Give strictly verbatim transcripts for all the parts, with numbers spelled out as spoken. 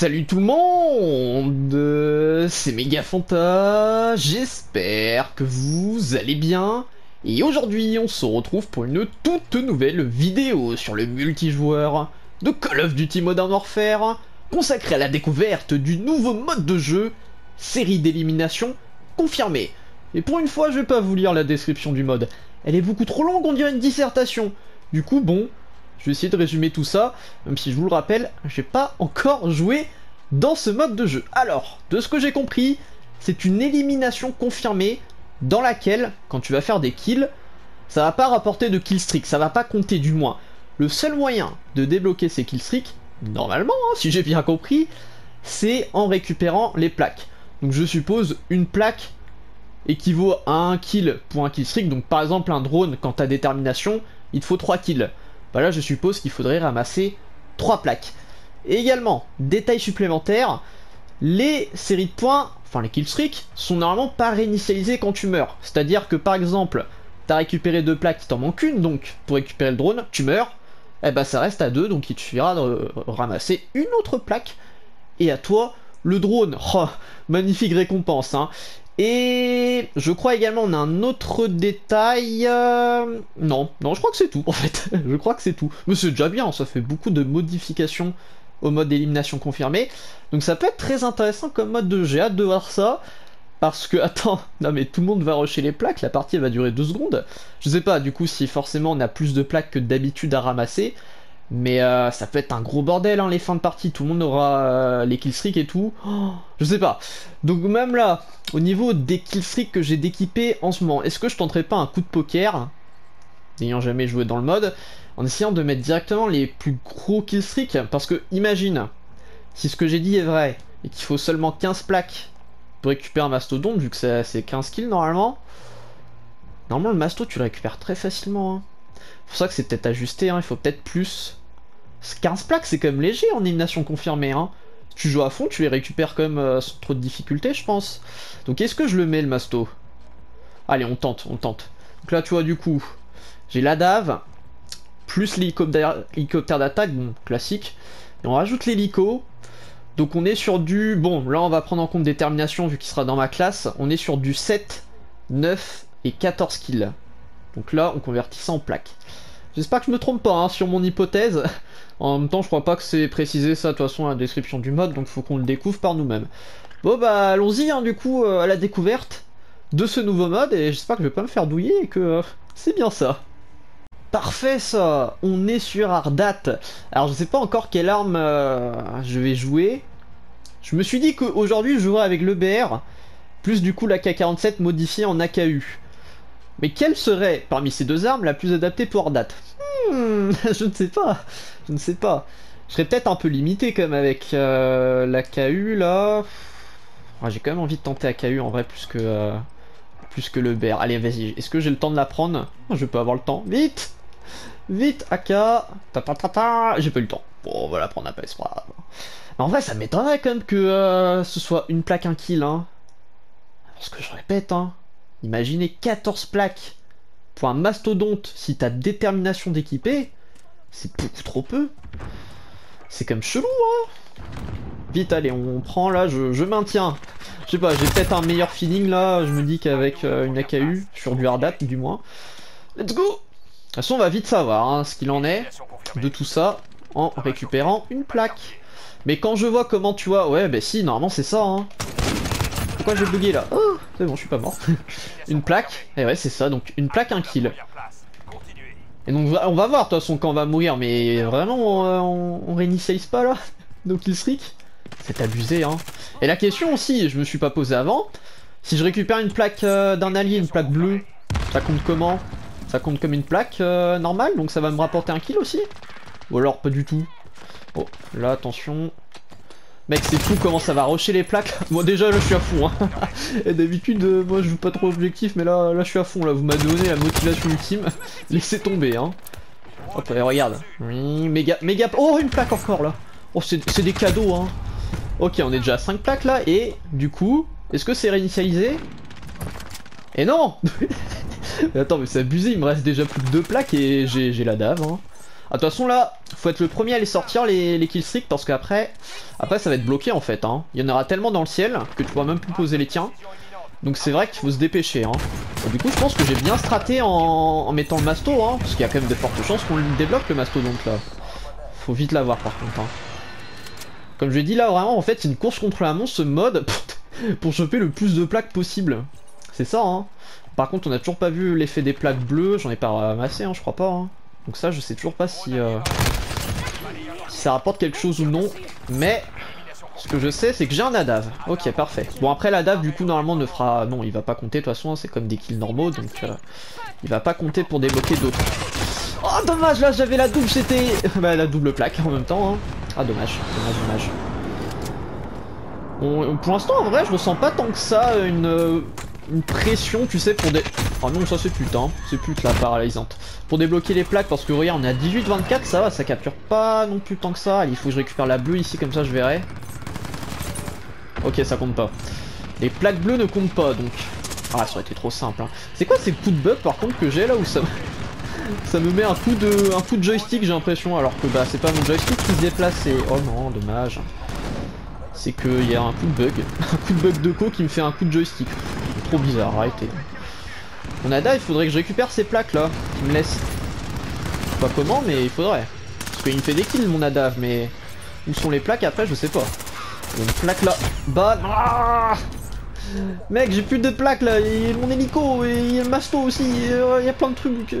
Salut tout le monde, c'est Megafanta, j'espère que vous allez bien. Et aujourd'hui on se retrouve pour une toute nouvelle vidéo sur le multijoueur de Call of Duty Modern Warfare, consacrée à la découverte du nouveau mode de jeu, série d'élimination confirmée. Et pour une fois je vais pas vous lire la description du mode, elle est beaucoup trop longue, on dirait une dissertation. Du coup bon... je vais essayer de résumer tout ça, même si je vous le rappelle, j'ai pas encore joué dans ce mode de jeu. Alors, de ce que j'ai compris, c'est une élimination confirmée dans laquelle, quand tu vas faire des kills, ça va pas rapporter de kill streak, ça va pas compter du moins. Le seul moyen de débloquer ces kill streaks, normalement, hein, si j'ai bien compris, c'est en récupérant les plaques. Donc je suppose une plaque équivaut à un kill pour un kill streak. Donc par exemple un drone, quand t'as détermination, il te faut trois kills. Bah là je suppose qu'il faudrait ramasser trois plaques. Et également, détail supplémentaire, les séries de points, enfin les killstreaks, sont normalement pas réinitialisées quand tu meurs. C'est-à-dire que par exemple, t'as récupéré deux plaques, il t'en manque une, donc pour récupérer le drone, tu meurs, et bah ça reste à deux, donc il te suffira de ramasser une autre plaque, et à toi, le drone. Oh, magnifique récompense, hein. Et je crois également on a un autre détail... Euh... Non, non, je crois que c'est tout en fait. Je crois que c'est tout. Mais c'est déjà bien, ça fait beaucoup de modifications au mode d'élimination confirmée. Donc ça peut être très intéressant comme mode de jeu. J'ai hâte de voir ça. Parce que, attends, non mais tout le monde va rusher les plaques, la partie elle va durer deux secondes. Je sais pas du coup si forcément on a plus de plaques que d'habitude à ramasser. Mais euh, ça peut être un gros bordel hein, les fins de partie, tout le monde aura euh, les killstreaks et tout, oh, je sais pas. Donc même là, au niveau des killstreaks que j'ai d'équipés en ce moment, est-ce que je tenterai pas un coup de poker, n'ayant jamais joué dans le mode, en essayant de mettre directement les plus gros killstreaks? Parce que imagine, si ce que j'ai dit est vrai, et qu'il faut seulement quinze plaques pour récupérer un mastodonte, vu que c'est quinze kills normalement, normalement le masto tu le récupères très facilement hein. C'est pour ça que c'est peut-être ajusté, hein, il faut peut-être plus... quinze plaques c'est quand même léger en élimination confirmée hein. Si tu joues à fond tu les récupères quand même euh, sans trop de difficulté je pense. Donc est-ce que je le mets le masto? Allez on tente, on tente. Donc là tu vois du coup, j'ai la dave, plus l'hélicoptère d'attaque, bon classique. Et on rajoute l'hélico. Donc on est sur du... bon là on va prendre en compte détermination vu qu'il sera dans ma classe. On est sur du sept, neuf et quatorze kills. Donc là on convertit ça en plaques. J'espère que je me trompe pas hein, sur mon hypothèse. En même temps, je crois pas que c'est précisé ça, de toute façon, à la description du mode, donc faut qu'on le découvre par nous-mêmes. Bon bah, allons-y, hein, du coup, euh, à la découverte de ce nouveau mode, et j'espère que je vais pas me faire douiller, et que euh, c'est bien ça. Parfait ça, on est sur Hardhat. Alors je sais pas encore quelle arme euh, je vais jouer. Je me suis dit qu'aujourd'hui je jouerais avec l'E B R, plus du coup l'A K quarante-sept modifiée en A K U. Mais quelle serait, parmi ces deux armes, la plus adaptée pour Hardhat? Hmm, je ne sais pas, je ne sais pas. Je serais peut-être un peu limité comme avec euh, la K U là. Ah, j'ai quand même envie de tenter la K U en vrai plus que euh, plus que le B R. Allez, vas-y. Est-ce que j'ai le temps de la prendre? Je peux avoir le temps. Vite, vite, A K. Ta ta ta ta. J'ai pas eu le temps. Bon, on va la prendre après, c'est pas grave. En vrai, ça m'étonnerait quand même que euh, ce soit une plaque un kill. Hein. Parce que je répète, hein. Imaginez quatorze plaques pour un mastodonte, si t'as détermination d'équiper, c'est beaucoup trop peu. C'est comme chelou, hein. Vite, allez, on prend là, je, je maintiens. Je sais pas, j'ai peut-être un meilleur feeling là, je me dis qu'avec euh, une A K U, sur du Hardhat du moins. Let's go. De toute façon, on va vite savoir hein, ce qu'il en est de tout ça en récupérant une plaque. Mais quand je vois comment tu vois, ouais, bah si, normalement c'est ça, hein. Pourquoi j'ai bugué là? Oh, c'est bon, je suis pas mort. Une plaque, et ouais c'est ça, donc une plaque, un kill. Et donc on va voir de toute façon quand on va mourir, mais vraiment on, on, on réinitialise pas là nos killstreaks. C'est abusé hein. Et la question aussi, je me suis pas posé avant, si je récupère une plaque euh, d'un allié, une plaque bleue, ça compte comment? Ça compte comme une plaque euh, normale, donc ça va me rapporter un kill aussi? Ou alors pas du tout? Oh, là attention... Mec c'est fou comment ça va rusher les plaques. Moi déjà là je suis à fond hein. Et d'habitude euh, moi je joue pas trop objectif, mais là là je suis à fond là, vous m'avez donné la motivation ultime. Laissez tomber hein. Hop allez, regarde. Mmh, méga, méga... oh une plaque encore là. Oh c'est des cadeaux hein. Ok on est déjà à cinq plaques là, et du coup est-ce que c'est réinitialisé? Et non. Mais attends mais c'est abusé, il me reste déjà plus de deux plaques et j'ai la dave hein. Ah, de toute façon là, faut être le premier à les sortir les, les killstreaks parce qu'après après ça va être bloqué en fait. Hein. Il y en aura tellement dans le ciel que tu pourras même plus poser les tiens. Donc c'est vrai qu'il faut se dépêcher. Hein. Et du coup je pense que j'ai bien straté en, en mettant le masto, hein, parce qu'il y a quand même de fortes chances qu'on le débloque le masto donc là. Faut vite l'avoir par contre. Hein. Comme je l'ai dit là vraiment en fait c'est une course contre la montre ce mode pour choper le plus de plaques possible. C'est ça hein. Par contre on a toujours pas vu l'effet des plaques bleues, j'en ai pas ramassé hein, je crois pas. Hein. Donc ça je sais toujours pas si, euh, si ça rapporte quelque chose ou non. Mais ce que je sais c'est que j'ai un adave. Ok parfait. Bon après l'adave du coup normalement ne fera... Non il va pas compter de toute façon hein, c'est comme des kills normaux donc euh, il va pas compter pour débloquer d'autres. Oh dommage là j'avais la double c'était... bah la double plaque en même temps hein. Ah dommage, dommage, dommage. On, on, pour l'instant en vrai je ressens pas tant que ça une... Une pression, tu sais, pour des... Oh non, ça c'est putain, c'est pute la paralysante. Pour débloquer les plaques, parce que regarde, on est à dix-huit vingt-quatre, ça va, ça capture pas non plus tant que ça. Allez, il faut que je récupère la bleue ici, comme ça je verrai. Ok, ça compte pas. Les plaques bleues ne comptent pas, donc... Ah, ça aurait été trop simple. Hein. C'est quoi ces coups de bug, par contre, que j'ai là, où ça... ça me met un coup de un coup de joystick, j'ai l'impression, alors que bah c'est pas mon joystick qui se déplace et... Oh non, dommage. C'est qu'il y a un coup de bug. Un coup de bug de co qui me fait un coup de joystick. Trop bizarre, arrêtez. Mon ada, il faudrait que je récupère ces plaques là, qui me laissent. Je sais pas comment, mais il faudrait. Parce qu'il me fait des kills mon ada, mais où sont les plaques après, je sais pas. Il y a une plaque là. Bah, ah mec, j'ai plus de plaques là. Et mon hélico, et il y a le masto aussi. Il y a plein de trucs.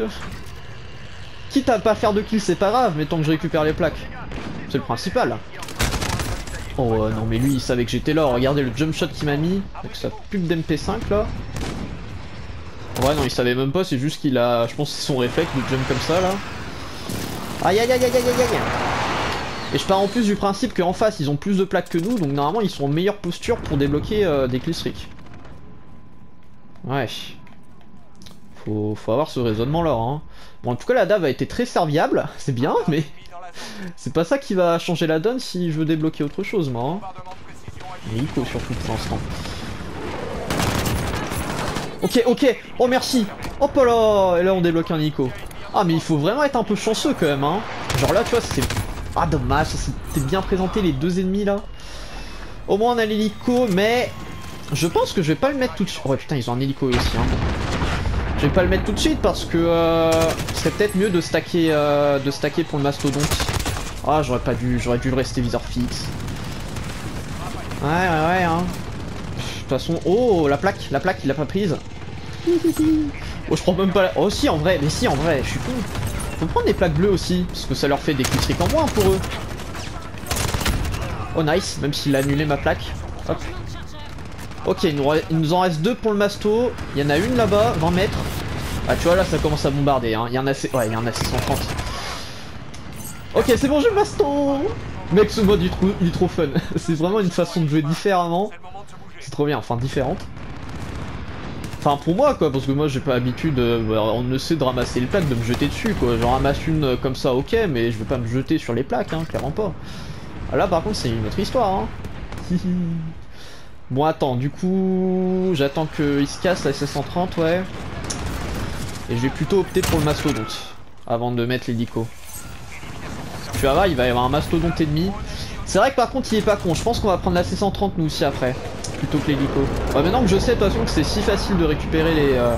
Quitte à pas faire de kills, c'est pas grave, mais tant que je récupère les plaques, c'est le principal. Oh euh, non mais lui il savait que j'étais là, regardez le jump shot qu'il m'a mis, avec sa pub d'M P cinq là. Ouais non il savait même pas, c'est juste qu'il a, je pense c'est son réflexe de jump comme ça là. Aïe aïe aïe aïe aïe aïe. Et je pars en plus du principe qu'en face ils ont plus de plaques que nous, donc normalement ils sont en meilleure posture pour débloquer euh, des killstreaks. Ouais. Faut, faut avoir ce raisonnement là hein. Bon en tout cas la dave a été très serviable, c'est bien mais... C'est pas ça qui va changer la donne si je veux débloquer autre chose moi hein. Et Ico surtout pour l'instant. Ok ok. Oh merci. Hop là. Et là on débloque un Ico. Ah mais il faut vraiment être un peu chanceux quand même hein. Genre là tu vois c'est... Ah dommage. C'était bien présenté les deux ennemis là. Au moins on a l'hélico mais... Je pense que je vais pas le mettre tout de suite. Oh putain ils ont un hélico aussi hein. Je vais pas le mettre tout de suite parce que euh, c'est peut-être mieux de stacker, euh, de stacker pour le mastodonte. Ah j'aurais pas dû, j'aurais dû rester viseur fixe. Ouais ouais ouais hein. De toute façon, oh la plaque, la plaque il l'a pas prise. Oh je prends même pas la... Oh si en vrai, mais si en vrai, je suis con. Faut prendre des plaques bleues aussi, parce que ça leur fait des killstreaks en moins pour eux. Oh nice, même s'il a annulé ma plaque. Hop. Ok, il nous, il nous en reste deux pour le masto. Il y en a une là-bas, vingt mètres. Ah, tu vois, là, ça commence à bombarder. Hein. Il y en a assez... Ouais, il y en a six cent trente. Ok, c'est bon, j'ai le masto. Mec, ce mode, il, trou... il est trop fun. C'est vraiment une façon de jouer différemment. C'est trop bien, enfin, différente. Enfin, pour moi, quoi, parce que moi, j'ai pas l'habitude... Euh, on ne sait de ramasser les plaques, de me jeter dessus, quoi. J'en ramasse une euh, comme ça, ok, mais je vais pas me jeter sur les plaques, hein, clairement pas. Là, par contre, c'est une autre histoire, hein. Bon attends, du coup j'attends qu'il se casse la S C cent trente, ouais. Et je vais plutôt opter pour le mastodonte avant de mettre l'hélico. Tu vas voir, il va y avoir un mastodonte ennemi. C'est vrai que par contre il est pas con, je pense qu'on va prendre la C cent trente nous aussi après, plutôt que l'hélico. Ouais, maintenant que je sais de toute façon que c'est si facile de récupérer les euh,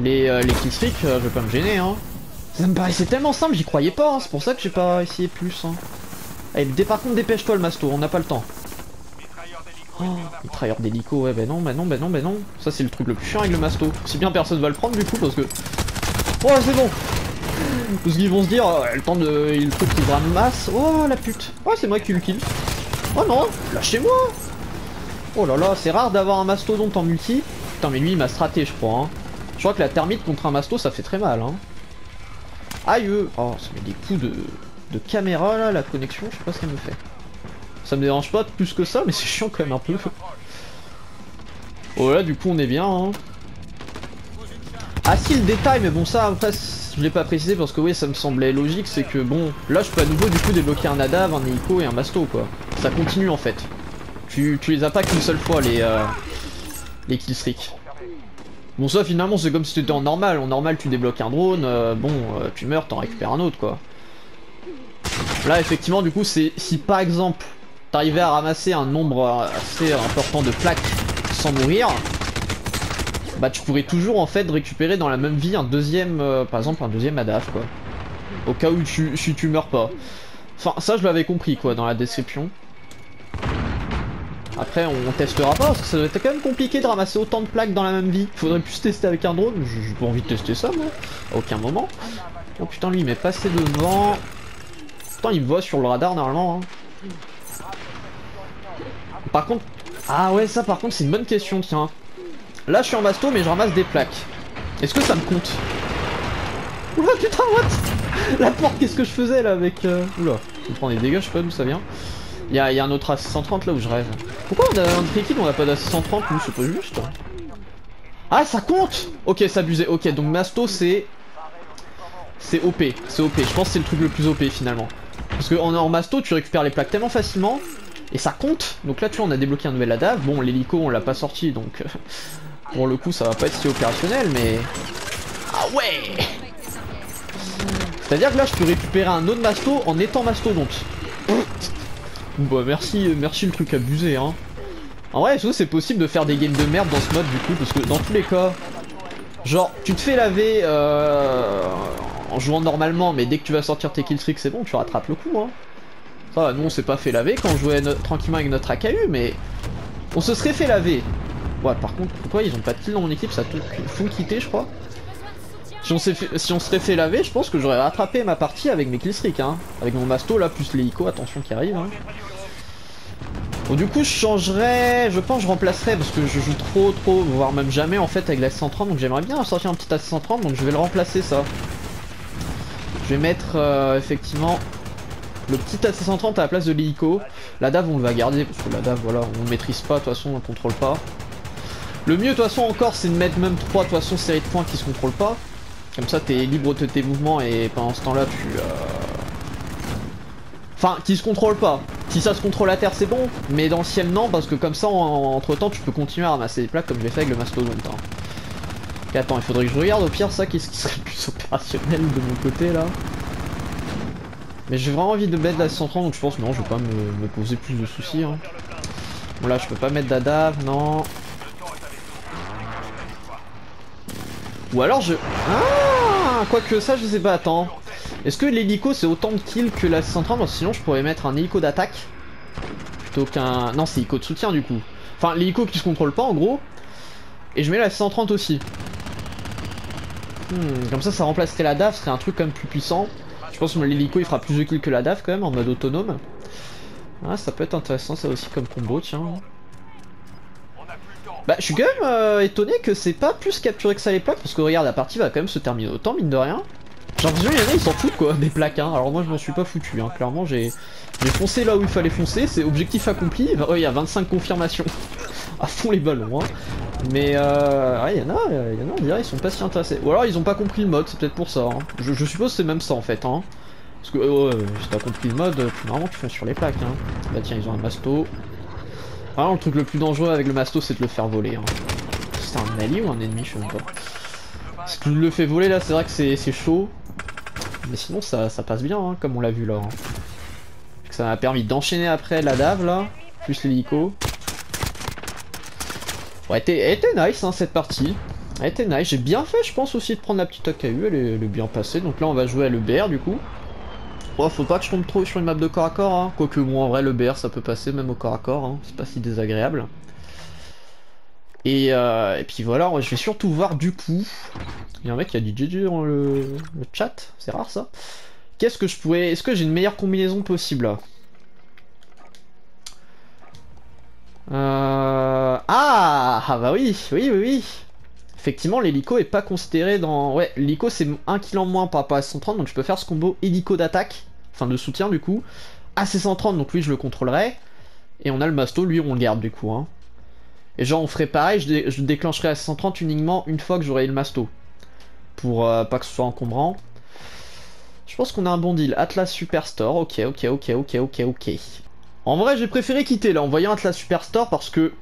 les, euh, les killstreaks, euh, je vais pas me gêner hein. Ça me paraissait tellement simple, j'y croyais pas, hein. C'est pour ça que j'ai pas essayé plus hein. Allez, par contre dépêche-toi le masto, on n'a pas le temps. Oh, le trahir d'hélico, ouais, bah non, bah non, bah non, bah non. Ça, c'est le truc le plus chiant avec le masto. Si bien personne va le prendre, du coup, parce que. Oh, c'est bon. Parce qu'ils vont se dire, euh, le temps de. Il faut qu'ils ramassent. Oh, la pute. Oh, c'est moi qui le kill. Oh non, lâchez-moi. Oh là là, c'est rare d'avoir un mastodonte en multi. Putain, mais lui, il m'a straté, je crois. Hein. Je crois que la termite contre un masto, ça fait très mal. Hein. Aïe. Oh, ça met des coups de, de caméra, là, la connexion, je sais pas ce qu'elle me fait. Ça me dérange pas plus que ça, mais c'est chiant quand même un peu. Oh là, du coup, on est bien. Hein. Ah si, le détail, mais bon, ça, après, je l'ai pas précisé parce que oui, ça me semblait logique, c'est que bon, là, je peux à nouveau, du coup, débloquer un adave, un hélico et un masto, quoi. Ça continue, en fait. Tu, tu les as pas qu'une seule fois, les, euh, les killstreaks. Bon, ça finalement c'est comme si t'étais en normal. En normal tu débloques un drone, euh, bon euh, tu meurs, t'en récupères un autre quoi. Là effectivement du coup c'est si par exemple t'arrivais à ramasser un nombre assez important de plaques sans mourir, bah tu pourrais toujours en fait récupérer dans la même vie un deuxième, euh, par exemple un deuxième adaf quoi. Au cas où tu, si tu meurs pas. Enfin ça je l'avais compris quoi dans la description. Après on testera pas parce que ça doit être quand même compliqué de ramasser autant de plaques dans la même vie. Faudrait plus tester avec un drone, j'ai pas envie de tester ça moi, à aucun moment. Oh putain lui il m'est passé devant. Putain il me voit sur le radar normalement hein. Par contre, ah ouais ça par contre c'est une bonne question tiens. Là je suis en basto mais je ramasse des plaques. Est-ce que ça me compte? Oula putain what? La porte qu'est-ce que je faisais là avec... Euh... Oula, je me prends des dégâts, je sais pas d'où ça vient. Il y, y a un autre A six cent trente là où je rêve. Pourquoi on a un tricky on n'a pas d'A six cent trente nous? C'est pas juste. Ah ça compte. Ok c'est abusé. Ok donc Masto c'est... C'est O P. C'est O P. Je pense que c'est le truc le plus O P finalement. Parce que en, en Masto tu récupères les plaques tellement facilement. Et ça compte. Donc là tu vois on a débloqué un nouvel A D A V. Bon l'hélico on l'a pas sorti donc... Euh, pour le coup ça va pas être si opérationnel mais... Ah ouais. C'est-à-dire que là je peux récupérer un autre Masto en étant mastodonte. Bah merci, merci le truc abusé hein. En vrai c'est possible de faire des games de merde dans ce mode du coup parce que dans tous les cas genre tu te fais laver euh, en jouant normalement mais dès que tu vas sortir tes killstreaks c'est bon tu rattrapes le coup hein. Ça nous on s'est pas fait laver quand on jouait no tranquillement avec notre A K U mais on se serait fait laver. Ouais par contre pourquoi ils ont pas de kill dans mon équipe, ça tout faut quitter je crois. Si on, fait, si on serait fait laver, je pense que j'aurais rattrapé ma partie avec mes killstreaks, hein. Avec mon masto là, plus les icos, attention qui arrive. Hein. Bon du coup je changerais, je pense que je remplacerais parce que je joue trop trop, voire même jamais en fait avec la A six cent trente, donc j'aimerais bien sortir un petit A six cent trente, donc je vais le remplacer ça. Je vais mettre euh, effectivement le petit A six cent trente à la place de l'hélico. La dave on le va garder parce que la dave voilà, on ne maîtrise pas, de toute façon on ne contrôle pas. Le mieux de toute façon encore c'est de mettre même trois de toute façon séries de points qui se contrôlent pas. Comme ça t'es libre de tes mouvements et pendant ce temps là tu... Euh... Enfin qui se contrôle pas. Si ça se contrôle à terre c'est bon, mais dans le ciel non parce que comme ça en, entre temps tu peux continuer à ramasser des plaques comme j'ai fait avec le mastodonte. Hein. Et attends il faudrait que je regarde au pire ça qu'est-ce qui serait plus opérationnel de mon côté là. Mais j'ai vraiment envie de mettre la cent trente donc je pense non je vais pas me, me poser plus de soucis. Hein. Bon là je peux pas mettre d'adav non. Ou alors je... Ah, quoique ça je sais pas, attends. Est-ce que l'hélico c'est autant de kills que la six cent trente? Sinon je pourrais mettre un hélico d'attaque. Plutôt qu'un... Non c'est hélico de soutien du coup. Enfin l'hélico qui se contrôle pas en gros. Et je mets la six cent trente aussi. Hmm, comme ça ça remplacerait la D A F, ce serait un truc quand même plus puissant. Je pense que l'hélico il fera plus de kills que la D A F quand même en mode autonome. Ah ça peut être intéressant ça aussi comme combo tiens. Bah je suis quand même euh, étonné que c'est pas plus capturé que ça les plaques parce que regarde la partie va quand même se terminer autant mine de rien. Genre il y en a ils s'en foutent quoi des plaques hein. Alors moi je m'en suis pas foutu hein, clairement j'ai foncé là où il fallait foncer, c'est objectif accompli, il oh, y a vingt-cinq confirmations à fond les ballons hein. Mais euh... il ouais, y en a, il y en a on dirait ils sont pas si intéressés. Ou alors ils ont pas compris le mode, c'est peut-être pour ça hein. je, je suppose c'est même ça en fait hein. Parce que euh, si t'as compris le mode, normalement tu fonces sur les plaques hein. Bah tiens ils ont un masto. Ah le truc le plus dangereux avec le masto c'est de le faire voler hein. C'est un allié ou un ennemi je sais même pas. Si tu le fais voler là c'est vrai que c'est chaud. Mais sinon ça, ça passe bien hein, comme on l'a vu là hein. Ça m'a permis d'enchaîner après la dave là. Plus l'hélico. Ouais elle était nice hein, cette partie. Elle était nice, j'ai bien fait je pense aussi de prendre la petite A K U, elle est, elle est bien passée. Donc là on va jouer à l'E B R du coup. Oh, faut pas que je tombe trop sur une map de corps à corps, hein. Quoique moi bon, en vrai le B R ça peut passer même au corps à corps, hein. C'est pas si désagréable. Et, euh, et puis voilà, je vais surtout voir du coup. Il y a un mec qui a dit G G dans le, le chat, c'est rare ça. Qu'est-ce que je pourrais. Est-ce que j'ai une meilleure combinaison possible là euh... ah, ah bah oui, oui, oui, oui. Effectivement l'hélico est pas considéré dans... Ouais l'hélico c'est un kill en moins par rapport à cent trente donc je peux faire ce combo hélico d'attaque, enfin de soutien du coup, à cent trente donc lui je le contrôlerai. Et on a le masto lui on le garde du coup hein. Et genre on ferait pareil, je, dé je déclencherai à cent trente uniquement une fois que j'aurai le masto. Pour euh, pas que ce soit encombrant. Je pense qu'on a un bon deal, Atlas Superstore, ok ok ok ok ok ok. En vrai j'ai préféré quitter là en voyant Atlas Superstore parce que...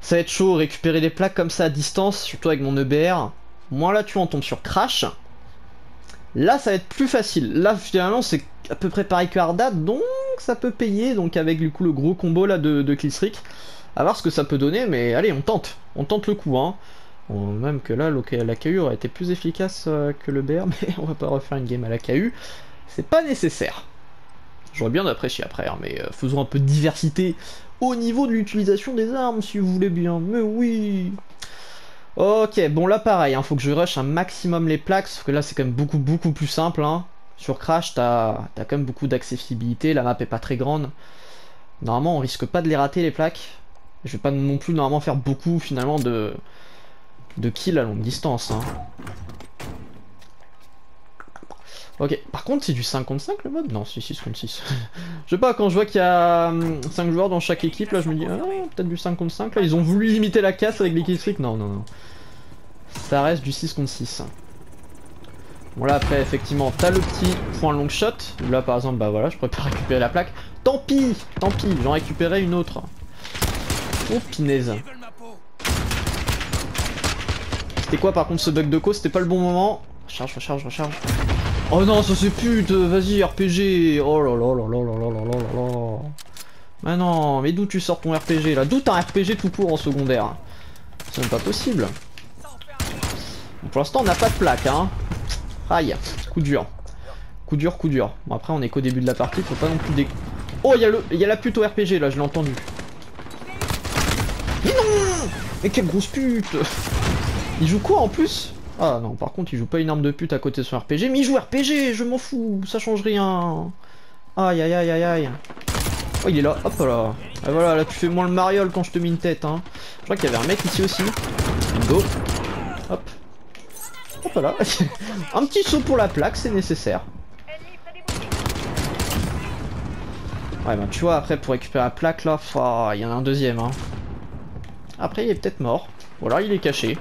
Ça va être chaud, récupérer des plaques comme ça à distance, surtout avec mon E B R. Moi là, tu en tombes sur Crash. Là, ça va être plus facile. Là, finalement, c'est à peu près pareil que Hardhat, donc ça peut payer. Donc avec du coup le gros combo là de, de Killstreak. À voir ce que ça peut donner, mais allez, on tente. On tente le coup, hein. Même que là, la K U aurait été plus efficace que le B R, mais on va pas refaire une game à la K U. C'est pas nécessaire. J'aurais bien apprécié après, hein, mais faisons un peu de diversité au niveau de l'utilisation des armes, si vous voulez bien. Mais oui. Ok, bon là pareil, hein, faut que je rush un maximum les plaques, sauf que là c'est quand même beaucoup beaucoup plus simple. Hein. Sur Crash, t'as t'as quand même beaucoup d'accessibilité, la map est pas très grande. Normalement, on risque pas de les rater les plaques. Je vais pas non plus normalement faire beaucoup finalement de... de kills à longue distance. Hein. Ok, par contre c'est du cinq contre cinq le mode? Non, c'est six contre six. Je sais pas, quand je vois qu'il y a cinq joueurs dans chaque équipe, là je me dis, ah peut-être du cinq contre cinq, là ils ont voulu limiter la casse avec les killstreaks. Non, non, non. Ça reste du six contre six. Bon là après effectivement, t'as le petit point long shot. Là par exemple, bah voilà, je pourrais pas récupérer la plaque. Tant pis, tant pis, j'en récupérais une autre. Oh pinaise. C'était quoi par contre ce bug de co? C'était pas le bon moment. Recharge, recharge, recharge. Oh non, ça c'est pute. Vas-y R P G. Oh là là là là là là là là là. Mais non, mais d'où tu sors ton R P G là? D'où t'as un R P G tout court en secondaire? C'est même pas possible. Bon, pour l'instant on n'a pas de plaque, hein. Aïe, coup dur. Coup dur, coup dur. Bon après on est qu'au début de la partie, faut pas non plus dé... Oh y'a le... y a la pute au R P G là, je l'ai entendu. Mais non! Mais quelle grosse pute! Il joue quoi en plus? Ah non, par contre il joue pas une arme de pute à côté de son R P G, mais il joue R P G, je m'en fous, ça change rien. Aïe aïe aïe aïe aïe. Oh il est là, hop là. Ah voilà, là tu fais moins le mariole quand je te mets une tête, hein. Je crois qu'il y avait un mec ici aussi. Go. Hop. Hop là. Un petit saut pour la plaque, c'est nécessaire. Ouais bah tu vois, après pour récupérer la plaque là, faut... il y en a un deuxième, hein. Après il est peut-être mort. Ou alors il est caché.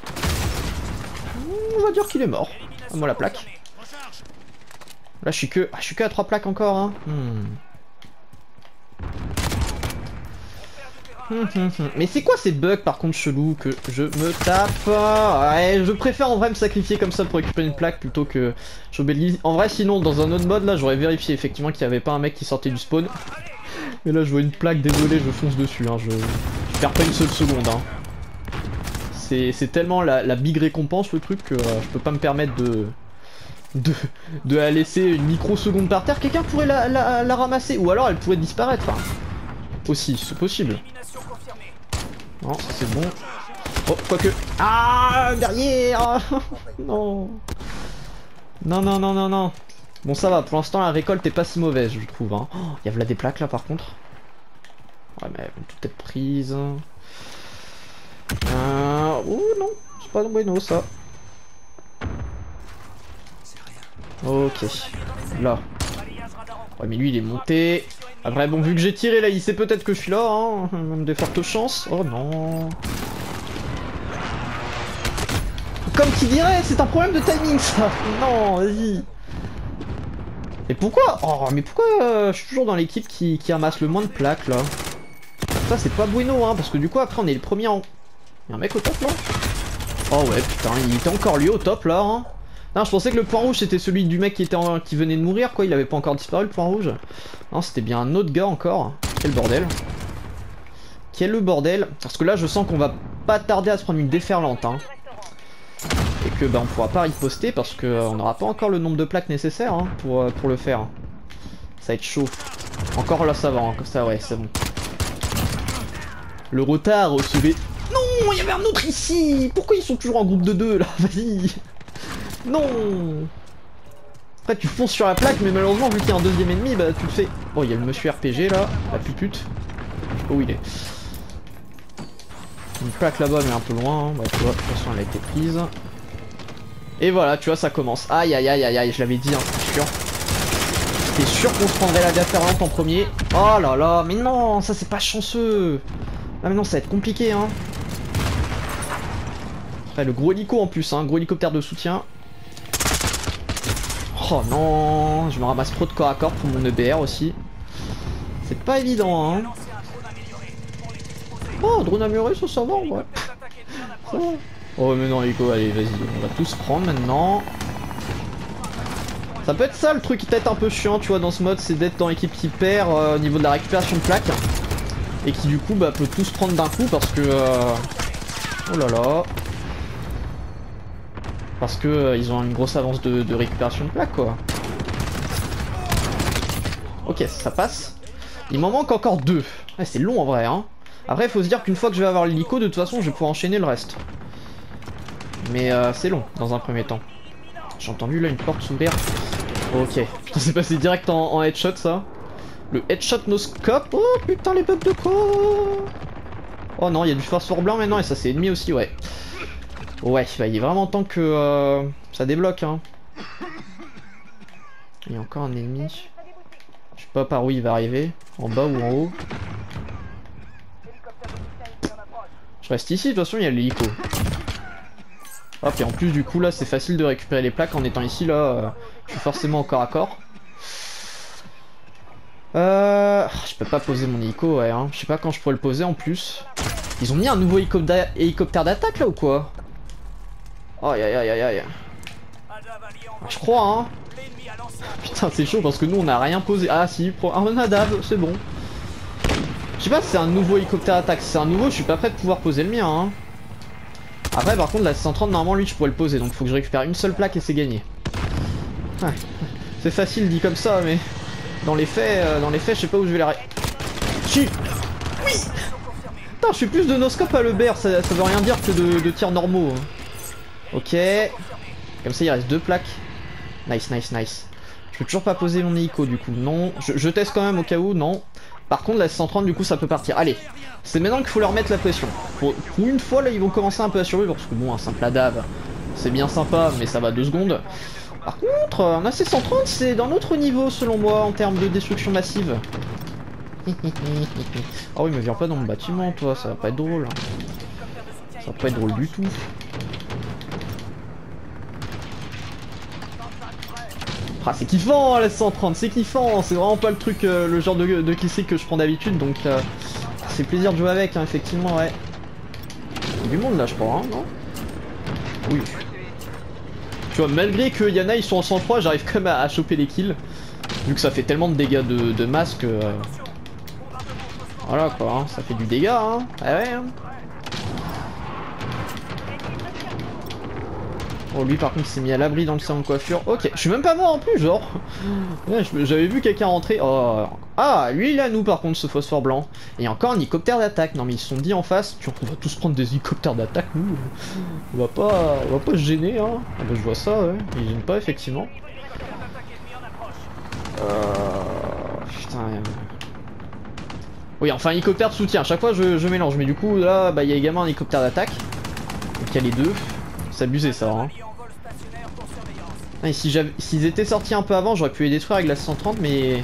On va dire qu'il est mort. Ah, moi la plaque. Là je suis que, ah, je suis que à trois plaques encore. Hein. Hmm. Hum, hum, hum. Mais c'est quoi ces bugs par contre chelou que je me tape? Ouais, je préfère en vrai me sacrifier comme ça pour récupérer une plaque plutôt que j'obélis. En vrai sinon dans un autre mode là j'aurais vérifié effectivement qu'il n'y avait pas un mec qui sortait du spawn. Mais là je vois une plaque, désolé je fonce dessus. Hein. Je... je perds pas une seule seconde. Hein. C'est tellement la, la big récompense le truc que euh, je peux pas me permettre de, de de la laisser une microseconde par terre. Quelqu'un pourrait la, la, la ramasser ou alors elle pourrait disparaître. Hein. Aussi, c'est possible. Non, c'est bon. Oh, quoique. Ah, derrière. Non. Non, non, non, non, non. Bon, ça va. Pour l'instant, la récolte est pas si mauvaise, je trouve. Hein. Oh, y a v'là des plaques là par contre. Ouais, mais tout est prise. Euh... Oh non, c'est pas bueno ça. Ok, là. Ouais mais lui il est monté. Après bon vu que j'ai tiré là, il sait peut-être que je suis là, hein. Même des fortes chances. Oh non. Comme qui dirait, c'est un problème de timing ça. Non, vas-y. Et pourquoi? Oh mais pourquoi euh, je suis toujours dans l'équipe qui, qui ramasse le moins de plaques là? Ça c'est pas bueno hein, parce que du coup après on est le premier en... Y'a un mec au top là? Oh ouais putain, il était encore lui au top là hein. Non je pensais que le point rouge c'était celui du mec qui était en... qui venait de mourir quoi, il avait pas encore disparu le point rouge. Non c'était bien un autre gars encore. Quel bordel. Quel le bordel. Parce que là je sens qu'on va pas tarder à se prendre une déferlante hein. Et que bah on pourra pas riposter parce qu'on euh, n'aura pas encore le nombre de plaques nécessaires hein, pour, euh, pour le faire. Ça va être chaud. Encore là ça va hein, comme ça ouais c'est bon. Le retard au sauvé. Non, il y avait un autre ici. Pourquoi ils sont toujours en groupe de deux là? Vas-y. Non. Après tu fonces sur la plaque mais malheureusement vu qu'il y a un deuxième ennemi bah tu le fais. Oh il y a le monsieur R P G là, la pupute. Je sais pas où il est. Une plaque là-bas mais un peu loin. Hein. Bah tu vois, de toute façon elle a été prise. Et voilà, tu vois ça commence. Aïe aïe aïe aïe aïe, je l'avais dit hein, c'est sûr. C'était sûr qu'on se prendrait la déferlante en premier. Oh là là, mais non, ça c'est pas chanceux. Ah mais non ça va être compliqué hein. Après le gros hélico en plus hein, gros hélicoptère de soutien. Oh non, je me ramasse trop de corps à corps pour mon E B R aussi. C'est pas évident hein. Oh, drone amélioré, ça, ça va, ouais. Ça va. Oh, mais non, Ico, allez, vas-y, on va tous prendre maintenant. Ça peut être ça le truc qui peut être un peu chiant, tu vois, dans ce mode, c'est d'être dans l'équipe qui perd euh, au niveau de la récupération de plaques. Et qui, du coup, bah, peut tous prendre d'un coup parce que... Euh... Oh là là. Parce que euh, ils ont une grosse avance de, de récupération de plaques, quoi. Ok, ça passe. Il m'en manque encore deux. Ouais, c'est long en vrai, hein. Après, il faut se dire qu'une fois que je vais avoir l'hélico, de toute façon, je vais pouvoir enchaîner le reste. Mais euh, c'est long, dans un premier temps. J'ai entendu, là, une porte s'ouvrir. Ok. Putain, c'est passé direct en, en headshot, ça. Le headshot no scope. Oh, putain, les bugs de quoi. Oh non, il y a du phosphore blanc maintenant, et ça, c'est ennemi aussi, ouais. Ouais, bah, il est vraiment temps que euh, ça débloque, hein. Il y a encore un ennemi. Je sais pas par où il va arriver. En bas ou en haut. Je reste ici, de toute façon il y a l'hélico. Hop, et en plus du coup là c'est facile de récupérer les plaques en étant ici là. Euh, je suis forcément au corps à corps. Euh, je peux pas poser mon hélico, ouais. Hein. Je sais pas quand je pourrais le poser en plus. Ils ont mis un nouveau hélicoptère d'attaque là ou quoi? Aïe aïe aïe aïe aïe. Je crois, hein. Putain, c'est chaud parce que nous on a rien posé. Ah si, on a dab, c'est bon. Je sais pas si c'est un nouveau hélicoptère attaque, si c'est un nouveau, je suis pas prêt de pouvoir poser le mien. Hein. Après par contre la six cent trente normalement lui je pourrais le poser, donc faut que je récupère une seule plaque et c'est gagné. Ouais. C'est facile dit comme ça, mais dans les faits, euh, dans les faits je sais pas où je vais la... Chut. Oui. Putain, je suis plus de noscope à l'E B R, ça, ça veut rien dire que de, de tirs normaux. Hein. Ok. Comme ça il reste deux plaques. Nice, nice, nice. Je peux toujours pas poser mon hélico du coup, non. Je, je teste quand même au cas où, non. Par contre la cent trente du coup ça peut partir. Allez, c'est maintenant qu'il faut leur mettre la pression. Pour une fois là ils vont commencer un peu à survivre. Parce que bon, un simple adave c'est bien sympa mais ça va deux secondes. Par contre un A C cent trente c'est d'un autre niveau selon moi en termes de destruction massive. Ah oh, oui mais viens pas dans mon bâtiment toi, ça va pas être drôle. Ça va pas être drôle du tout. Ah, c'est kiffant hein, la cent trente, c'est kiffant, c'est vraiment pas le truc, euh, le genre de, de cliché que je prends d'habitude, donc euh, c'est plaisir de jouer avec, hein, effectivement, ouais. Il y a du monde là, je crois, hein, non? Oui. Tu vois, malgré qu'il y en a, ils sont en cent trois, j'arrive quand même à, à choper les kills, vu que ça fait tellement de dégâts de, de masse que... Euh, voilà quoi, hein, ça fait du dégât, hein, ah ouais, hein. Oh, lui par contre il s'est mis à l'abri dans le salon de coiffure. Ok, je suis même pas mort en plus genre. Ouais, j'avais vu quelqu'un rentrer. Oh. Ah lui il est à nous par contre ce phosphore blanc. Et encore un hélicoptère d'attaque. Non mais ils se sont dit en face, tu on va tous prendre des hélicoptères d'attaque nous. On va pas. On va pas se gêner hein. Ah, bah, je vois ça, ouais. Ils gênent pas effectivement. Euh... Putain. Oui enfin hélicoptère de soutien, à chaque fois je, je mélange, mais du coup là bah il y a également un hélicoptère d'attaque. Donc il y a les deux. C'est abusé ça hein. Ah, et si s'ils étaient sortis un peu avant j'aurais pu les détruire avec la cent trente mais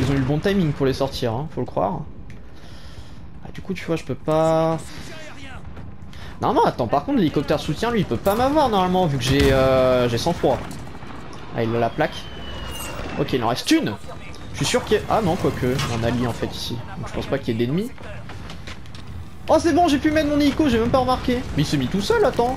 ils ont eu le bon timing pour les sortir hein, faut le croire. Ah, du coup tu vois je peux pas... Non non attends, par contre l'hélicoptère soutien lui il peut pas m'avoir normalement vu que j'ai euh, j'ai sang froid. Ah il a la plaque. Ok il en reste une. Je suis sûr qu'il y a... Ah non quoique, on a un allié en fait ici. Donc, je pense pas qu'il y ait d'ennemis. Oh c'est bon j'ai pu mettre mon hélico, j'ai même pas remarqué. Mais il s'est mis tout seul attends.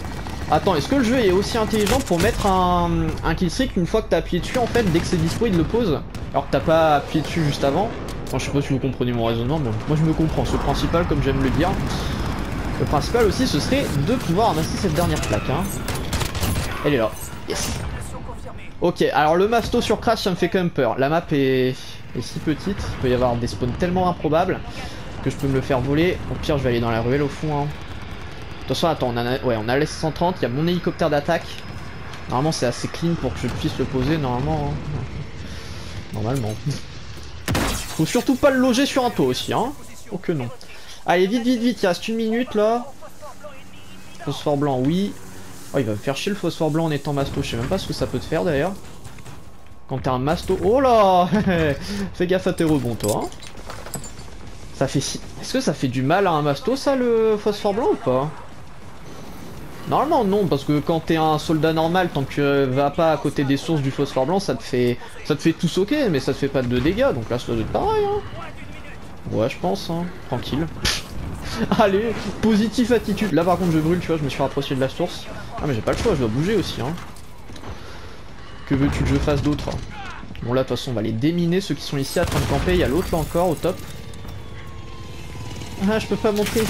Attends, est-ce que le jeu est aussi intelligent pour mettre un, un killstreak une fois que t'as appuyé dessus en fait, dès que c'est dispo il le pose, alors que t'as pas appuyé dessus juste avant. Enfin, je sais pas si vous comprenez mon raisonnement, mais moi je me comprends, c'est le principal comme j'aime le dire. Le principal aussi ce serait de pouvoir amasser cette dernière plaque. Hein. Elle est là, yes. Ok, alors le masto sur Crash ça me fait quand même peur, la map est, est si petite, il peut y avoir des spawns tellement improbables que je peux me le faire voler, au pire je vais aller dans la ruelle au fond. Hein. De toute façon, attends, on a, ouais, on a les cent trente, il y a mon hélicoptère d'attaque. Normalement, c'est assez clean pour que je puisse le poser, normalement. Hein. Normalement. Faut surtout pas le loger sur un toit aussi, hein. Oh que non. Allez, vite, vite, vite, il reste une minute, là. Phosphore blanc, oui. Oh, il va me faire chier le phosphore blanc en étant masto. Je sais même pas ce que ça peut te faire, d'ailleurs. Quand t'es un masto... Oh là. Fais gaffe à tes rebonds, toi, hein. Ça fait si... Est-ce que ça fait du mal à un masto, ça, le phosphore blanc, ou pas? Normalement non, parce que quand t'es un soldat normal, tant que euh, va pas à côté des sources du phosphore blanc, ça te fait ça te fait tout sauquer, mais ça te fait pas de dégâts, donc là ça doit être pareil. Hein. Ouais je pense, hein. Tranquille. Allez, positif attitude. Là par contre je brûle, tu vois, je me suis rapproché de la source. Ah mais j'ai pas le choix, je dois bouger aussi hein. Que veux-tu que je fasse d'autre? Bon là de toute façon on va les déminer ceux qui sont ici à train de camper. Il y a l'autre là encore au top. Ah je peux pas monter.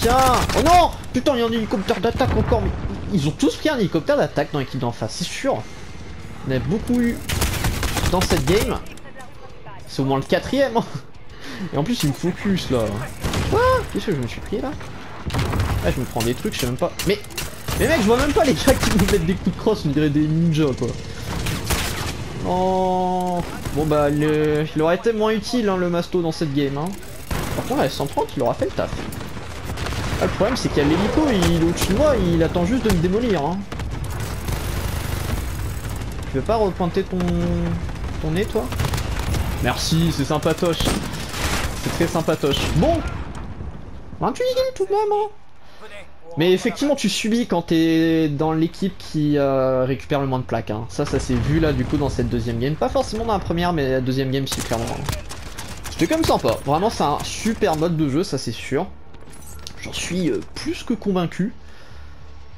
Tiens. Oh non. Putain il y a un hélicoptère d'attaque encore. Mais ils ont tous pris un hélicoptère d'attaque dans l'équipe d'en face, c'est sûr. On a beaucoup eu dans cette game. C'est au moins le quatrième. Et en plus il me focus là. Quoi? Qu'est-ce que je me suis pris là? Ah je me prends des trucs, je sais même pas. Mais mais mec je vois même pas les gars qui nous mettent des coups de crosse, on dirait des ninjas quoi. Oh bon bah le... il aurait été moins utile hein, le masto dans cette game hein. Par contre à cent trente il aura fait le taf. Ah, le problème c'est qu'il y a l'hélico, il est au-dessus de moi, il attend juste de me démolir hein. Tu veux pas repointer ton, ton nez toi? Merci, c'est sympatoche. C'est très sympatoche. Bon vingt-huit tout de même hein. Mais effectivement tu subis quand t'es dans l'équipe qui euh, récupère le moins de plaques hein. Ça ça s'est vu là du coup dans cette deuxième game. Pas forcément dans la première mais la deuxième game c'est clairement hein. C'était quand même sympa. Vraiment c'est un super mode de jeu, ça c'est sûr. J'en suis euh, plus que convaincu.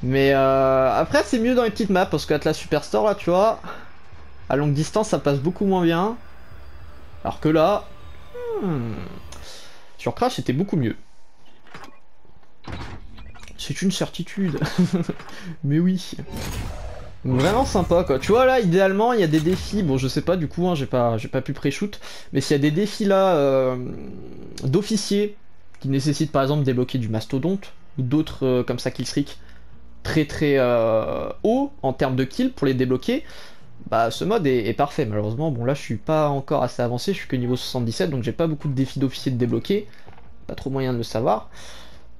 Mais euh, après c'est mieux dans les petites maps parce qu'Atlas Superstore là tu vois, à longue distance ça passe beaucoup moins bien. Alors que là hmm, sur Crash c'était beaucoup mieux. C'est une certitude. Mais oui. Vraiment sympa quoi. Tu vois là idéalement il y a des défis. Bon je sais pas du coup hein, j'ai pas, j'ai pas pu pré-shoot. Mais s'il y a des défis là euh, d'officiers qui nécessitent par exemple de débloquer du mastodonte ou d'autres euh, comme ça killstreak très très euh, haut en termes de kill pour les débloquer, bah ce mode est, est parfait malheureusement. Bon là je suis pas encore assez avancé, je suis que niveau soixante-dix-sept donc j'ai pas beaucoup de défis d'officiers de débloquer. Pas trop moyen de le savoir.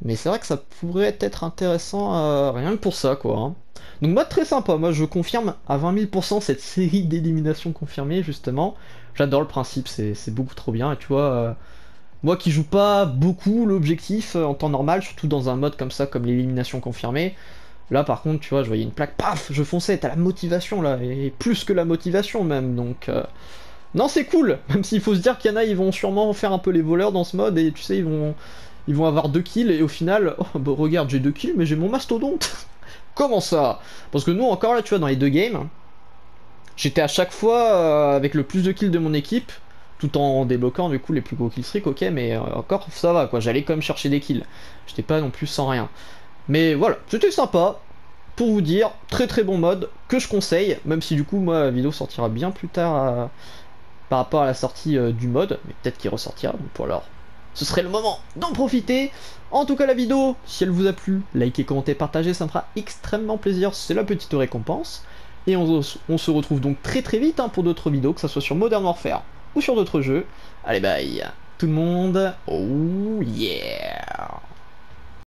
Mais c'est vrai que ça pourrait être intéressant euh, rien que pour ça quoi. Hein. Donc mode très sympa, moi je confirme à vingt mille pour cent cette série d'élimination confirmée justement. J'adore le principe, c'est beaucoup trop bien et tu vois, euh, moi qui joue pas beaucoup l'objectif euh, en temps normal, surtout dans un mode comme ça comme l'élimination confirmée. Là par contre tu vois je voyais une plaque, paf, je fonçais, t'as la motivation là, et plus que la motivation même donc... Euh... Non c'est cool, même s'il faut se dire qu'il y en a ils vont sûrement faire un peu les voleurs dans ce mode et tu sais ils vont... Ils vont avoir deux kills et au final, oh bah regarde j'ai deux kills mais j'ai mon mastodonte. Comment ça? Parce que nous encore là tu vois dans les deux games, j'étais à chaque fois euh, avec le plus de kills de mon équipe, tout en débloquant du coup les plus gros killstreaks, ok mais euh, encore ça va quoi, j'allais quand même chercher des kills. J'étais pas non plus sans rien. Mais voilà, c'était sympa, pour vous dire, très très bon mode, que je conseille, même si du coup moi la vidéo sortira bien plus tard euh, par rapport à la sortie euh, du mode, mais peut-être qu'il ressortira, donc pour alors... Ce serait le moment d'en profiter. En tout cas la vidéo, si elle vous a plu, likez, commentez, partagez, ça me fera extrêmement plaisir, c'est la petite récompense. Et on, on se retrouve donc très très vite hein, pour d'autres vidéos, que ce soit sur Modern Warfare ou sur d'autres jeux. Allez bye tout le monde, oh yeah.